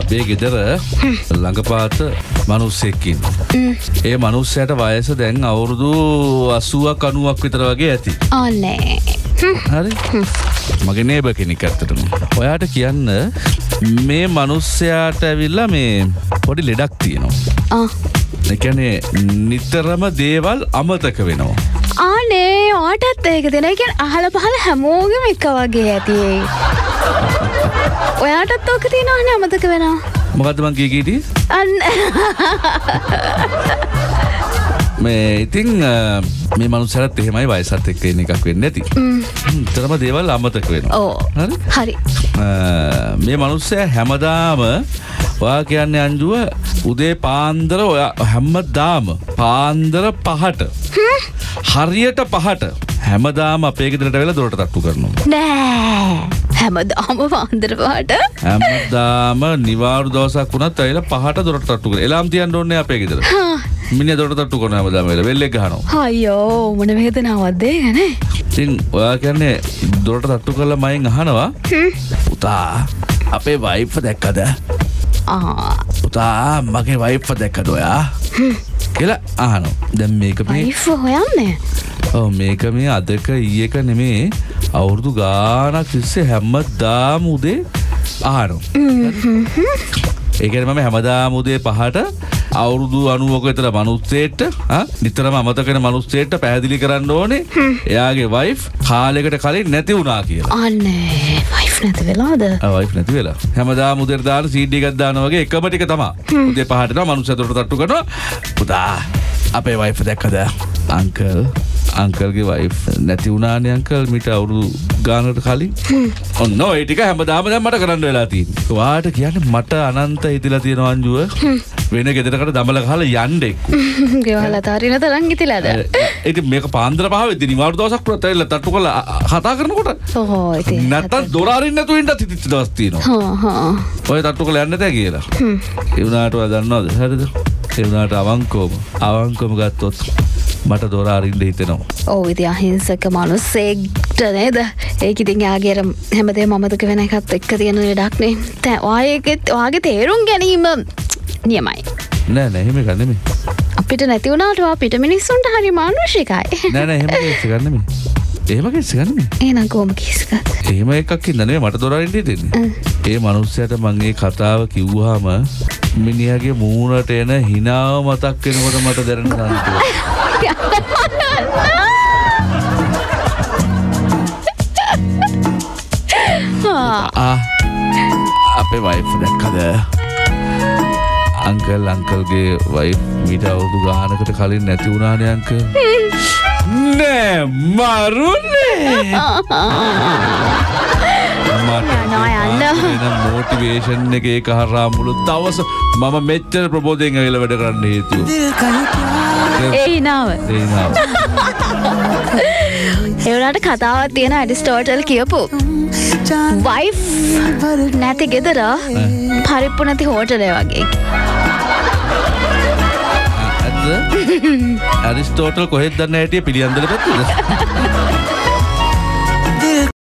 අපේ ගෙදර ළඟපාත මිනිස්සෙක් ඉන්නවා. ඒ මිනිස්සයාට වයස දැන් අවුරුදු 80ක් 90ක් විතර වගේ ඇති. ඕලේ. හරි. මගේ නේබර් කෙනෙක් අතටම. ඔයාට කියන්න මේ මිනිස්සයාට ඇවිල්ලා මේ පොඩි ලෙඩක් තියෙනවා. ඒ කියන්නේ නිතරම දේවල් අමතක වෙනවා. ආනේ ඔයාටත් ඒක දෙනවා. ඒ කියන්නේ අහල පහල හැමෝගෙම එක වගේ ඇති. ඔයාටත් ඕක තියෙනවනේ අමතක වෙනවා. මොකද්ද මං කිය කීටි? මේ ඉතින් මේ මනුස්සයාට එහෙමයි වයසත් එක්ක ඉන්න එකක් වෙන්නේ නැති. තරම දේවල් අමතක වෙනවා. ඔව්. හරි. මේ මනුස්සයා හැමදාම ඔයා කියන්නේ අන්දුව උදේ පාන්දර ඔයා හැමදාම පාන්දර 5ට හරියට 5ට හැමදාම අපේ ගෙදරට වෙලා දොරට තට්ටු කරනවා. නෑ. හැමදාම පාන්දර 5ට හැමදාම නිවාරු දවසක් වුණත් ඇවිල්ලා 5ට දොරට තට්ටු කරනවා. එලාම් තියන්න ඕනේ අපේ ගෙදර. මිනිහා දොරට තට්ටු කරනවා හැමදාම වෙලා බෙල්ලෙක් ගහනවා. අයියෝ මොන වේදනාවක්ද ඒක නේ. ඉතින් ඔයා කියන්නේ දොරට තට්ටු කරලා මයින් අහනවා. පුතා අපේ වයිෆ් දැක්කද? ආ පුතා මගේ වයිෆ් දැක්කද ඔයා? කියලා අහනවා. දැන් මේක මේ වයිෆ් හොයන්නේ. ඔව් මේක මේ අදක ඊයක නෙමේ අවුරුදු ගානක් තිස්සේ හැමදාම උදේ අහනවා. ඒ කියන්නේ මම හැමදාම උදේ 5ට අවුරුදු 90ක විතර මිනිස්සෙක්ට නිතරම අමතක වෙන මිනිස්සෙක්ට පැහැදිලි කරන්න ඕනේ එයාගේ වයිෆ් කාලයකට කලින් නැති වුණා කියලා. අනේ වයිෆ් නැති වෙලාද? ආ වයිෆ් නැති වෙලා. හැමදාම උදේට දාන CD එකක් දානවා වගේ එකම ටික තමයි. උදේ 5ට නා මිනිස්සු අතට තට්ටු කරනවා. පුතා අපේ වයිෆ් දැක්කද? අංකල් අංකල්ගේ වයිෆ් නැති වුණානේ අංකල් මිට අවුරුදු ගානකට කලින්. ඔන්න ඔය ටික හැමදාම දැන් මට කරන්න වෙලා තියෙන්නේ. ඔයාට කියන්නේ මට අනන්ත හිතලා තියෙනවා අංජුව. වෙන ගෙදරකට දමල ගහලා යන්න එක්කෝ. ගෙවල් අතාරින තරම් හිතලාද? ඒක මේක පාන්දර 5වෙද්දී නිවාඩු දවසක් පුරා තැවිලා තට්ටු කරලා කතා කරනකොට. ඔහො ඉතින්. නැත්තම් දොර අරින්න නැතුව ඉඳලා තිතිච්ච දවස් තියෙනවා. හා හා. ඔය තට්ටු කරලා යන්න නැතේ කියලා. ඒ වුණාට ඔයා දන්නවද? හරිද? ඒ වුණාට අවංකවම ගත්තොත් මට දොර අරින්න හිතෙනවා. ඔව් ඉතින් අහිංසක මිනිස්සෙක්ට නේද? ඒක ඉතින් යාගේ හැමදේම අමතක වෙන එකත් එක්ක තියෙන ලඩක් නේ. ඔයාගේ තේරුම් ගැනීම නියමයි. නෑ නෑ එහෙම එකක් නෙමෙයි. අපිට නැති වුණාට ඔයා පිට මිනිස්සුන්ට හරි මානුෂිකයි. නෑ නෑ එහෙම කිස් එකක් නෙමෙයි. එහෙම කිස් එකක් නෙමෙයි. එහෙනම් කොහොම කිස් එකක්ද? එහෙම එකක් ඉඳ නෙමෙයි මට දොර අරින්න හිතෙන්නේ. ඒ මිනිස්සයාට මම ඒ කතාව කිව්වහම මිනිහාගේ මූණට එන හිනාව මතක් වෙනකොට මට දැනෙන සංකේතය. අපේ වයිෆ් දැක්කද? අංකල්ගේ වයිෆ් මිට අවුරුදු ගානකට කලින් නැති වුණානේ අංකල්. නෑ මරුනේ. මොටිවේෂන් එකේ කරා මුළු දවස මම මෙච්චර ප්‍රබෝධයෙන් ඇවිල්ලා වැඩ කරන්න හේතුව. ඒ හිනාව. ඒ වුණාට කතාවක් තියෙන ඇරිස්ටෝටල් කියපු වයිෆ් නැති ගෙදර පරිප්පු නැති හෝටලය වගේ. ඇරිස්ටෝටල් කොහෙද දන්නේ හිටියේ පිළියන්දල පැත්තේ?